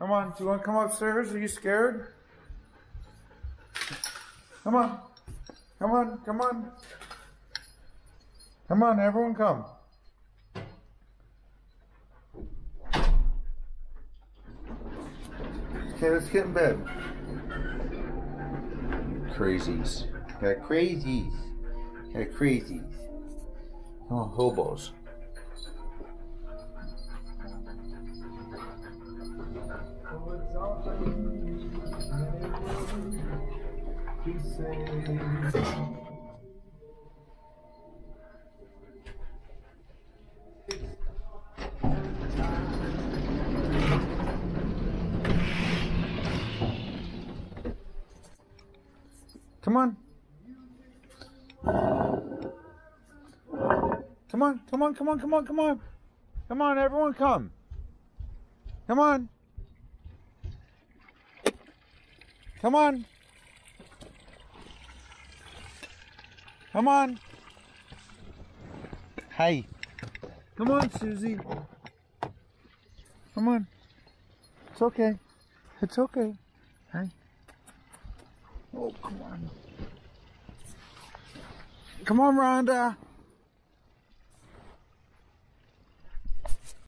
Come on, do you want to come upstairs? Are you scared? Come on. Come on, come on. Come on, everyone come. Okay, let's get in bed. Crazies. Got crazies. Got crazies. Oh, hobos. Come on. Come on, come on, come on, come on, come on. Come on, everyone come. Come on. Come on. Come on. Hey. Come on, Susie. Come on. It's okay. It's okay. Hey. Oh, come on. Come on, Rhonda.